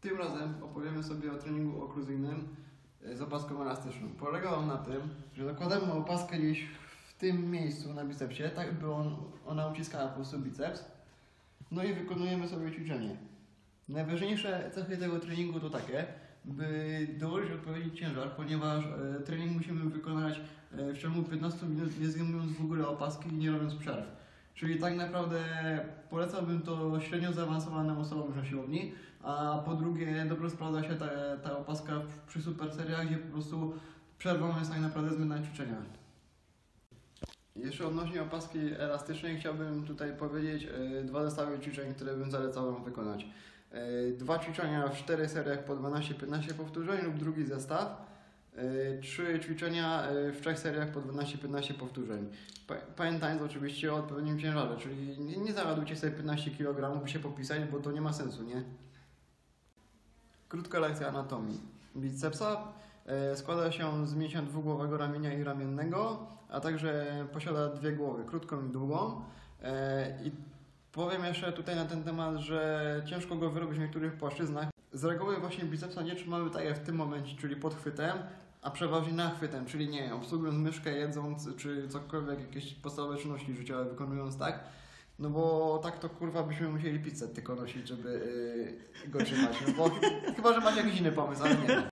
Tym razem opowiemy sobie o treningu okluzyjnym z opaską elastyczną. Polega on na tym, że zakładamy opaskę gdzieś w tym miejscu na bicepsie, tak by ona uciskała po prostu biceps. No i wykonujemy sobie ćwiczenie. Najważniejsze cechy tego treningu to takie, by dołożyć odpowiedni ciężar, ponieważ trening musimy wykonać w ciągu 15 minut, nie zdejmując w ogóle opaski i nie robiąc przerw. Czyli tak naprawdę polecałbym to średnio zaawansowanym osobom na siłowni, a po drugie dobrze sprawdza się ta opaska przy super seriach, gdzie po prostu przerwą jest tak naprawdę zmiana ćwiczenia. Jeszcze odnośnie opaski elastycznej chciałbym tutaj powiedzieć dwa zestawy ćwiczeń, które bym zalecał Wam wykonać. Dwa ćwiczenia w 4 seriach po 12-15 powtórzeń lub drugi zestaw. 3 ćwiczenia w 3 seriach po 12-15 powtórzeń. Pamiętajcie oczywiście o odpowiednim ciężarze, czyli nie załadujcie sobie 15 kg, by się popisać, bo to nie ma sensu, nie? Krótka lekcja anatomii. Bicepsa składa się z mięśnia dwugłowego ramienia i ramiennego, a także posiada dwie głowy, krótką i długą. I powiem jeszcze tutaj na ten temat, że ciężko go wyrobić w niektórych płaszczyznach. Z reguły właśnie bicepsa nie trzymamy tak jak w tym momencie, czyli pod chwytem, a przeważnie nachwytem, czyli nie obsługując myszkę, jedząc czy cokolwiek, jakieś podstawowe czynności życiowe wykonując tak. No bo tak to kurwa byśmy musieli pizzę tylko nosić, żeby go trzymać. No bo, chyba, że macie jakiś inny pomysł, ale nie.